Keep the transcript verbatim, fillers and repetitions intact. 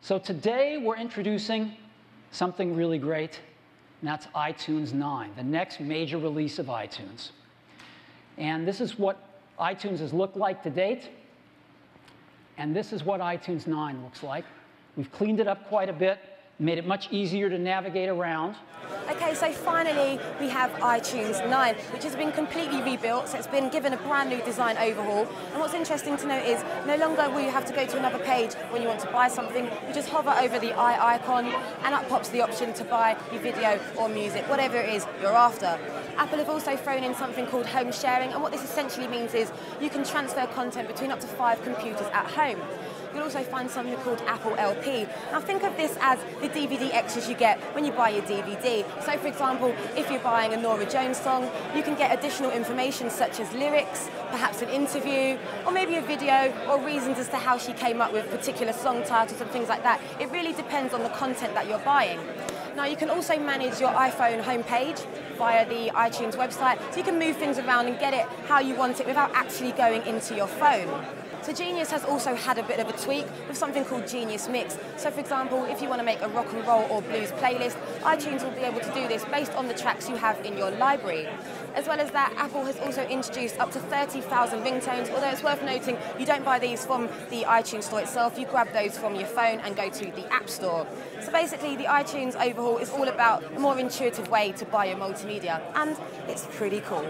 So today we're introducing something really great, and that's iTunes nine, the next major release of iTunes. And this is what iTunes has looked like to date, and this is what iTunes nine looks like. We've cleaned it up quite a bit, made it much easier to navigate around. Okay, so finally we have iTunes nine, which has been completely rebuilt, so it's been given a brand new design overhaul. And what's interesting to note is no longer will you have to go to another page when you want to buy something. You just hover over the i icon and up pops the option to buy your video or music, whatever it is you're after. Apple have also thrown in something called home sharing, and what this essentially means is you can transfer content between up to five computers at home. You'll also find something called Apple L P. Now think of this as the D V D extras you get when you buy your D V D. So for example, if you're buying a Norah Jones song, you can get additional information such as lyrics, perhaps an interview, or maybe a video, or reasons as to how she came up with particular song titles and things like that. It really depends on the content that you're buying. Now you can also manage your iPhone homepage via the iTunes website, so you can move things around and get it how you want it without actually going into your phone. So Genius has also had a bit of a tweak with something called Genius Mix. So for example, if you want to make a rock and roll or blues playlist, iTunes will be able to do this based on the tracks you have in your library. As well as that, Apple has also introduced up to thirty thousand ringtones, although it's worth noting you don't buy these from the iTunes Store itself, you grab those from your phone and go to the App Store. So basically, the iTunes overhaul is all about a more intuitive way to buy your multimedia, and it's pretty cool.